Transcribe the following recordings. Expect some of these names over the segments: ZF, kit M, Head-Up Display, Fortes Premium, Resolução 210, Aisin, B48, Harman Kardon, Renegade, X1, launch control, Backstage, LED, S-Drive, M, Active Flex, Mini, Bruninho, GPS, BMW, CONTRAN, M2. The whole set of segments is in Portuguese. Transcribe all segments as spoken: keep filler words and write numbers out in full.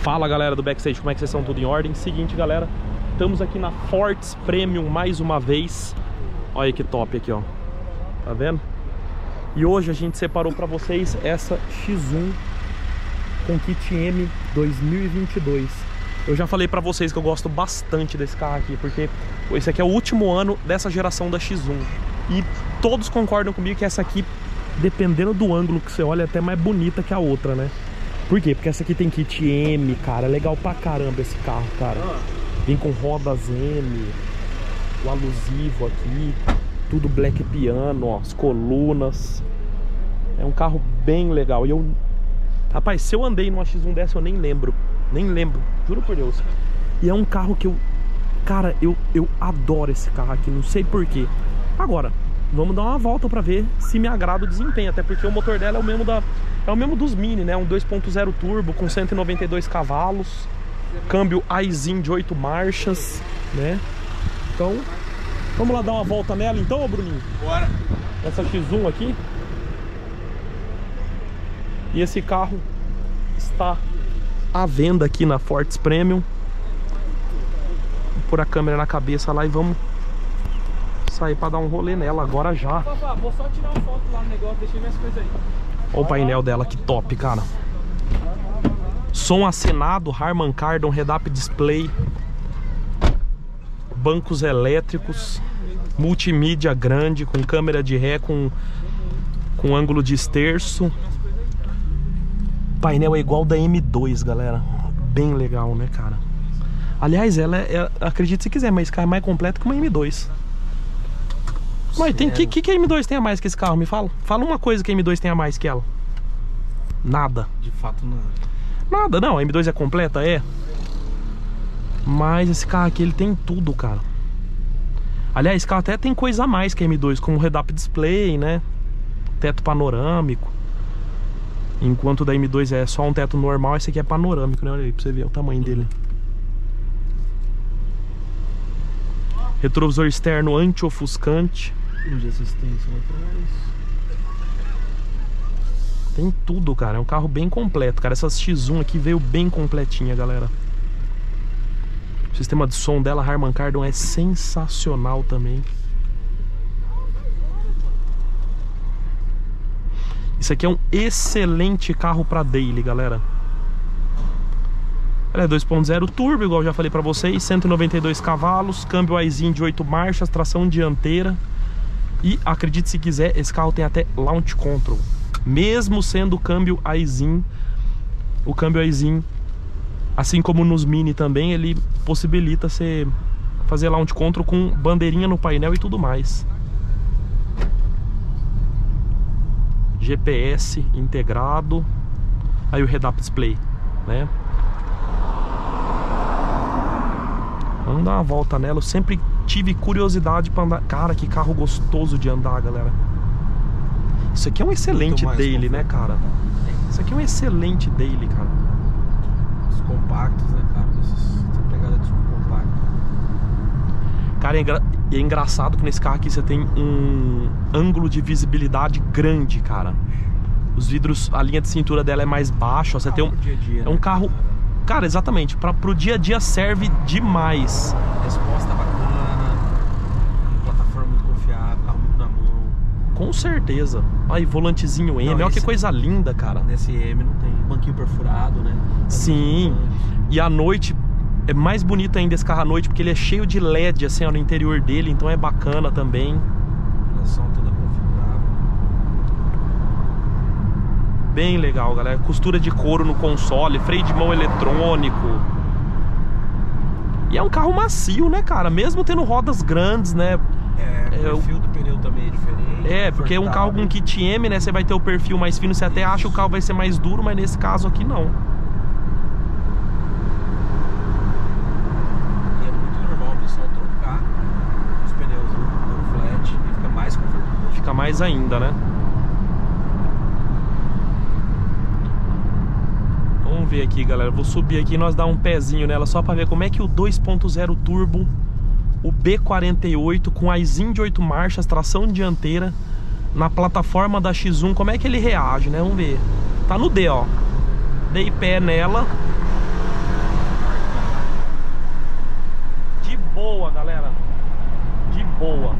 Fala galera do Backstage, como é que vocês estão? Tudo em ordem? Seguinte galera, estamos aqui na Fortes Premium mais uma vez. Olha que top aqui, ó. Tá vendo? E hoje a gente separou pra vocês essa X um com kit M dois mil e vinte e dois. Eu já falei pra vocês que eu gosto bastante desse carro aqui, porque esse aqui é o último ano dessa geração da X um. E todos concordam comigo que essa aqui, dependendo do ângulo que você olha, é até mais bonita que a outra, né? Por quê? Porque essa aqui tem kit M, cara. É legal pra caramba esse carro, cara. Vem com rodas M, o alusivo aqui, tudo black piano, ó, as colunas. É um carro bem legal. E eu... Rapaz, se eu andei numa X um dessa, eu nem lembro. Nem lembro, juro por Deus. E é um carro que eu... Cara, eu, eu adoro esse carro aqui, não sei porquê. Agora, vamos dar uma volta pra ver se me agrada o desempenho. Até porque o motor dela é o mesmo, da, é o mesmo dos Mini, né? Um dois ponto zero turbo com cento e noventa e dois cavalos. Câmbio Aisin de oito marchas, né? Então, vamos lá dar uma volta nela então, ô Bruninho? Bora! Essa X um aqui. E esse carro está à venda aqui na Fortes Premium. Vou pôr a câmera na cabeça lá e vamos sair pra dar um rolê nela agora já. Papá, vou só tirar uma foto lá no negócio, deixei minhas coisas aí. Olha o painel dela, que top, cara. Som acenado, Harman Kardon, Head-Up Display. Bancos elétricos. Multimídia grande, com câmera de ré, com, com ângulo de esterço. O painel é igual da M dois, galera. Bem legal, né, cara? Aliás, ela é, é, acredite se quiser, mas esse carro é mais completo que uma M dois. Mas tem, que, que que a M dois tem a mais que esse carro? Me fala. Fala uma coisa que a M dois tem a mais que ela. Nada. De fato, nada. Nada, não. A M dois é completa, é. Mas esse carro aqui, ele tem tudo, cara. Aliás, esse carro até tem coisa a mais que a M dois, como Head-Up Display, né? Teto panorâmico. Enquanto o da M dois é só um teto normal, esse aqui é panorâmico, né? Olha aí pra você ver o tamanho dele. Retrovisor externo anti-ofuscante. De assistência lá atrás. Tem tudo, cara. É um carro bem completo, cara. Essa X um aqui veio bem completinha, galera. O sistema de som dela, Harman Kardon, é sensacional também. Isso aqui é um excelente carro para daily, galera. Ela é dois ponto zero turbo, igual eu já falei para vocês, cento e noventa e dois cavalos, câmbio Aisin de oito marchas, tração dianteira. E acredite se quiser, esse carro tem até launch control. Mesmo sendo câmbio Aisin, o câmbio Aisin, assim como nos Mini também, ele possibilita você fazer launch control com bandeirinha no painel e tudo mais. G P S integrado. Aí o Head-Up Display, né? Vamos dar uma volta nela. Eu sempre tive curiosidade pra andar. Cara, que carro gostoso de andar, galera. Isso aqui é um excelente daily, né, cara? Isso aqui é um excelente daily, cara. Os compactos, né, cara? Essa pegada de compacto. Cara, é engraçado. E é engraçado que nesse carro aqui você tem um ângulo de visibilidade grande, cara. Os vidros, a linha de cintura dela é mais baixa. Você tem um, dia a dia, é um né? carro... Cara, exatamente. Pra, pro dia a dia serve demais. Resposta bacana. Plataforma muito confiável. Carro muito na mão. Com certeza. Aí, volantezinho M. Não, olha que coisa linda, cara. Nesse M não tem banquinho perfurado, né? É. Sim. E à noite... É mais bonito ainda esse carro à noite, porque ele é cheio de L E D assim, ó, no interior dele, então é bacana também. Som toda configurável. Bem legal, galera. Costura de couro no console, freio de mão eletrônico. E é um carro macio, né, cara? Mesmo tendo rodas grandes, né? É, o perfil é, do pneu também é diferente. É, porque é um carro com kit M, né? Você vai ter o perfil mais fino, você até Isso. acha que o carro vai ser mais duro, mas nesse caso aqui não. Mais ainda, né? Vamos ver aqui, galera. Vou subir aqui e nós dar um pezinho nela só para ver como é que o dois ponto zero turbo, o B quarenta e oito com Aisin de oito marchas, tração dianteira na plataforma da X um, como é que ele reage, né? Vamos ver. Tá no D, ó. Dei pé nela. boa, galera. De boa.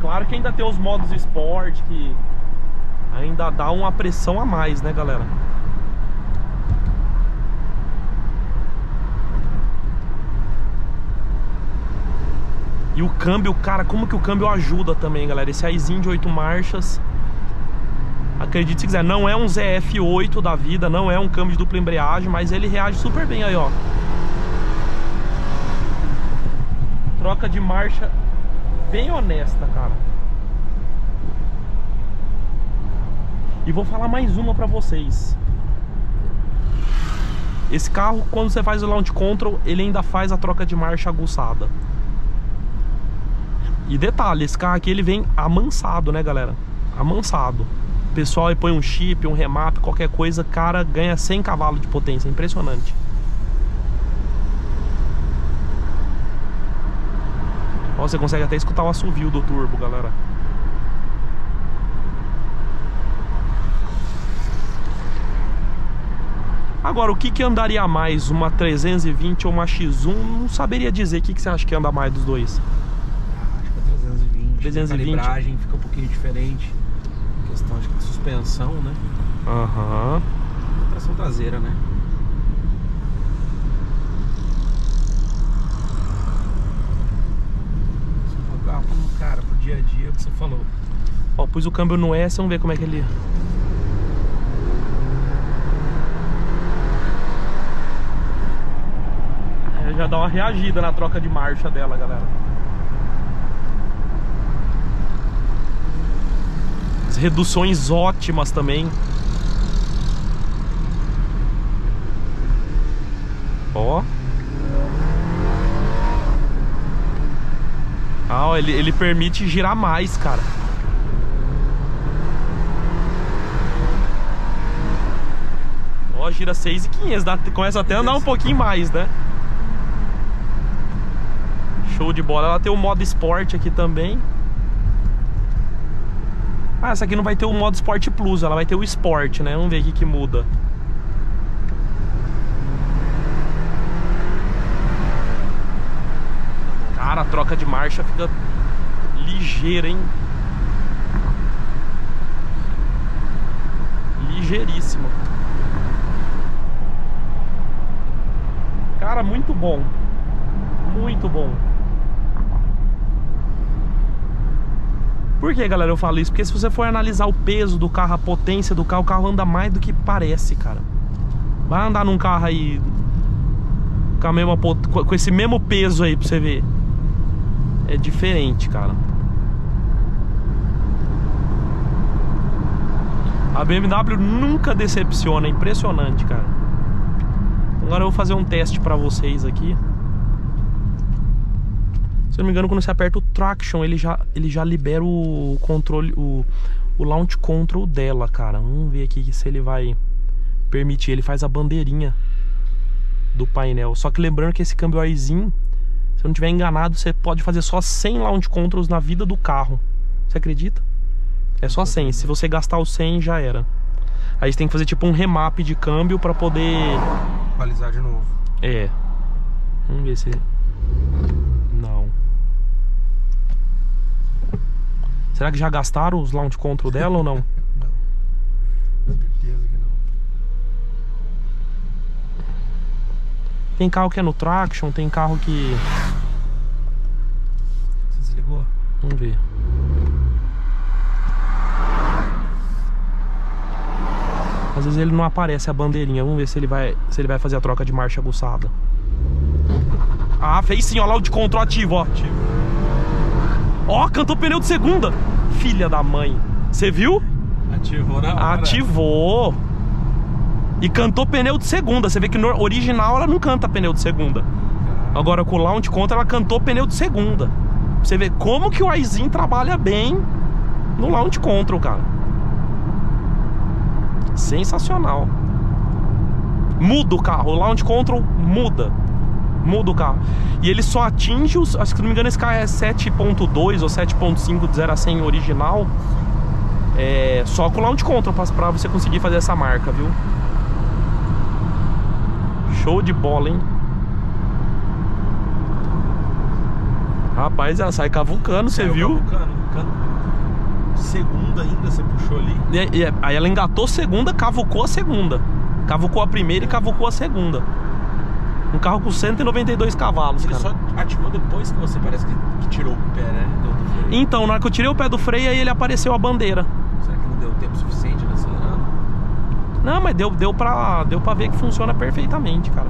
Claro que ainda tem os modos Sport, que ainda dá uma pressão a mais, né, galera? E o câmbio, cara, como que o câmbio ajuda também, galera? Esse Aisin de oito marchas, acredite se quiser, não é um Z F oito da vida, não é um câmbio de dupla embreagem, mas ele reage super bem aí, ó. Troca de marcha bem honesta, cara. E vou falar mais uma pra vocês. Esse carro, quando você faz o launch control, ele ainda faz a troca de marcha aguçada. E detalhe, esse carro aqui ele vem amansado, né, galera? Amansado. O pessoal aí põe um chip, um remap, qualquer coisa, cara, ganha cem cavalos de potência, impressionante. Ó, você consegue até escutar o assovio do turbo, galera. Agora, o que que andaria mais, uma trezentos e vinte ou uma X um? Não saberia dizer. O que que você acha que anda mais dos dois? trezentos e vinte. A calibragem fica um pouquinho diferente. A questão, acho que de suspensão, né? Aham. Uhum. Tração traseira, né? Um carro, cara, pro dia a dia, o que você falou. Ó, pus o câmbio no S, vamos ver como é que ele... É, já dá uma reagida na troca de marcha dela, galera. Reduções ótimas também. Ó. Ah, ó, ele, ele permite girar mais, cara. Ó, gira seis e quinhentos, dá, começa até a andar um pouquinho mais, né? Show de bola. Ela tem o modo Sport aqui também. Ah, essa aqui não vai ter o modo Sport Plus, ela vai ter o Sport, né? Vamos ver o que que muda. Cara, a troca de marcha fica ligeira, hein? Ligeiríssima. Cara, muito bom. Muito bom. Por que, galera, eu falo isso? Porque se você for analisar o peso do carro, a potência do carro, o carro anda mais do que parece, cara. Vai andar num carro aí com, a mesma pot... com esse mesmo peso aí pra você ver. É diferente, cara. A B M W nunca decepciona, é impressionante, cara. Agora eu vou fazer um teste pra vocês aqui. Se eu não me engano, quando você aperta o traction, ele já, ele já libera o controle, o, o launch control dela, cara. Vamos ver aqui se ele vai permitir. Ele faz a bandeirinha do painel. Só que lembrando que esse câmbio Aisin, se eu não estiver enganado, você pode fazer só cem launch controls na vida do carro. Você acredita? É só cem. Se você gastar os cem, já era. Aí você tem que fazer tipo um remap de câmbio pra poder... equalizar de novo. É. Vamos ver se... Não. Será que já gastaram os launch control dela ou não? Não. Com certeza que não. Tem carro que é no traction, tem carro que... Você desligou? Vamos ver. Às vezes ele não aparece a bandeirinha. Vamos ver se ele vai, se ele vai fazer a troca de marcha aguçada. Ah, fez sim, ó, launch control ativo, ó. Ativo. Ó, oh, cantou pneu de segunda. Filha da mãe. Você viu? Ativou na hora. Ativou. E cantou pneu de segunda. Você vê que no original ela não canta pneu de segunda. Agora com o launch control ela cantou pneu de segunda. Você vê como que o Aisin trabalha bem no launch control, cara. Sensacional. Muda o carro. O launch control muda. Muda o carro. E ele só atinge os... Acho que, se não me engano, esse carro é sete ponto dois ou sete ponto cinco de zero a cem original. É... Só com o launch control pra você conseguir fazer essa marca, viu? Show de bola, hein? Rapaz, ela sai cavucando, você viu? Segunda ainda, você puxou ali. E, e, aí ela engatou segunda, cavucou a segunda. Cavucou a primeira e cavucou a segunda. Um carro com cento e noventa e dois cavalos. Ele cara. só ativou depois que você parece que, que tirou o pé, né? Do, do freio. Então, na hora que eu tirei o pé do freio, aí ele apareceu a bandeira. Será que não deu tempo suficiente de acelerar? Não, mas deu, deu, pra, deu pra ver que funciona perfeitamente, cara.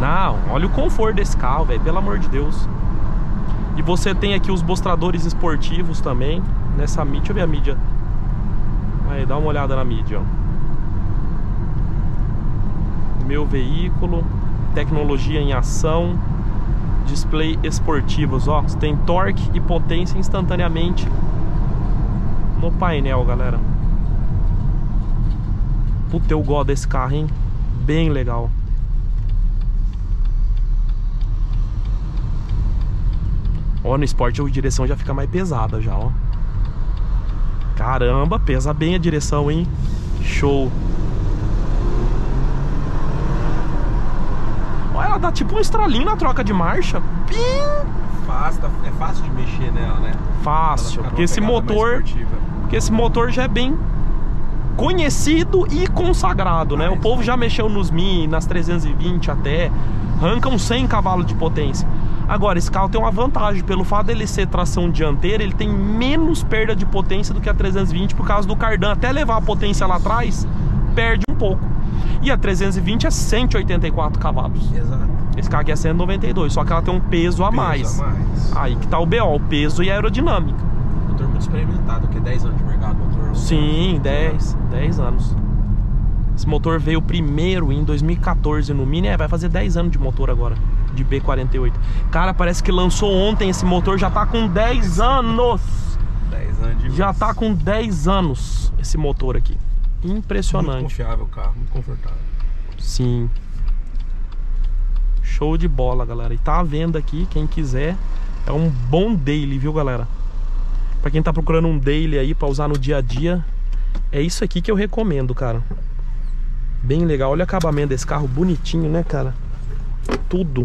Não, olha o conforto desse carro, velho, pelo amor de Deus. E você tem aqui os mostradores esportivos também. Nessa mídia, deixa eu ver a mídia. Aí, dá uma olhada na mídia, ó. Meu veículo, tecnologia em ação, display esportivos, ó. Você tem torque e potência instantaneamente no painel, galera. Puta, eu gosto desse carro, hein? Bem legal. Ó, no Sport a direção já fica mais pesada já, ó. Caramba, pesa bem a direção, hein? Show. Ó, ela dá tipo um estralinho na troca de marcha. Pim! Fácil, é fácil de mexer nela, né? Fácil, porque esse motor, porque esse motor já é bem conhecido e consagrado, né? O povo já mexeu nos Mini, nas trezentos e vinte até. Arrancam cem cavalos de potência. Agora, esse carro tem uma vantagem, pelo fato dele ser tração dianteira, ele tem menos perda de potência do que a trezentos e vinte por causa do cardan. Até levar a potência lá atrás, perde um pouco. E a trezentos e vinte é cento e oitenta e quatro cavalos. Exato. Esse carro aqui é cento e noventa e dois, só que ela tem um peso a peso mais. A mais. Aí que tá o B O, o peso e a aerodinâmica. Motor muito experimentado, que é dez anos de mercado, motor. Sim, dez, dez anos. Esse motor veio primeiro em dois mil e quatorze no Mini, é, vai fazer dez anos de motor agora. De B quarenta e oito. Cara, parece que lançou ontem esse motor, já tá com dez anos. dez anos de Já tá com dez anos esse motor aqui. Impressionante. Muito confiável o carro, muito confortável. Sim. Show de bola, galera. E tá à venda aqui, quem quiser. É um bom daily, viu, galera? Pra quem tá procurando um daily aí pra usar no dia a dia, é isso aqui que eu recomendo, cara. Bem legal. Olha o acabamento desse carro, bonitinho, né, cara? Tudo.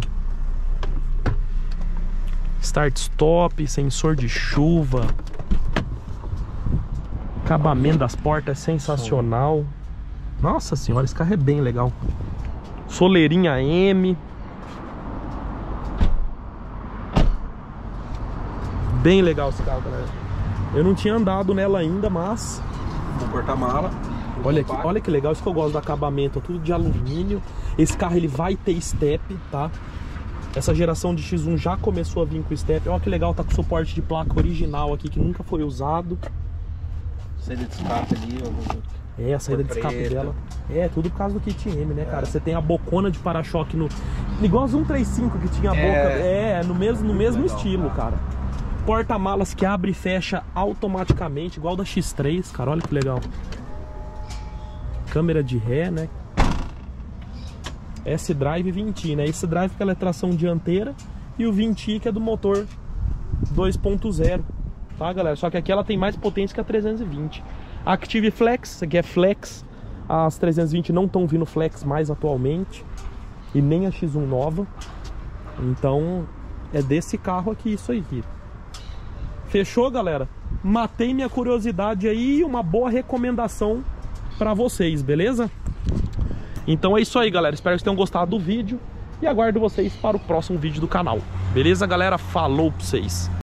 Start-stop, sensor de chuva. Acabamento das portas é sensacional. Nossa senhora, esse carro é bem legal. Soleirinha M. Bem legal esse carro, galera. Eu não tinha andado nela ainda, mas vou cortar a mala. Olha aqui, olha que legal, isso que eu gosto do acabamento, tudo de alumínio. Esse carro ele vai ter step, tá? Essa geração de X um já começou a vir com step. Olha que legal, tá com suporte de placa original aqui, que nunca foi usado. Saída de escape ali, ó. É, a saída de escape dela. É, tudo por causa do kit M, né, cara? Você tem a bocona de para-choque no... Igual as cento e trinta e cinco que tinha a boca. É, no mesmo, no mesmo estilo, cara. Porta-malas que abre e fecha automaticamente, igual da X três, cara, olha que legal. Câmera de ré, né? S-Drive vinte, né? Esse drive que ela é tração dianteira e o vinte que é do motor dois ponto zero, tá, galera? Só que aqui ela tem mais potência que a trezentos e vinte. Active Flex, isso aqui é Flex. As trezentos e vinte não estão vindo Flex mais atualmente e nem a X um nova. Então é desse carro aqui isso aí. Fechou, galera? Matei minha curiosidade aí e uma boa recomendação pra vocês, beleza? Então é isso aí, galera. Espero que vocês tenham gostado do vídeo e aguardo vocês para o próximo vídeo do canal. Beleza, galera? Falou pra vocês!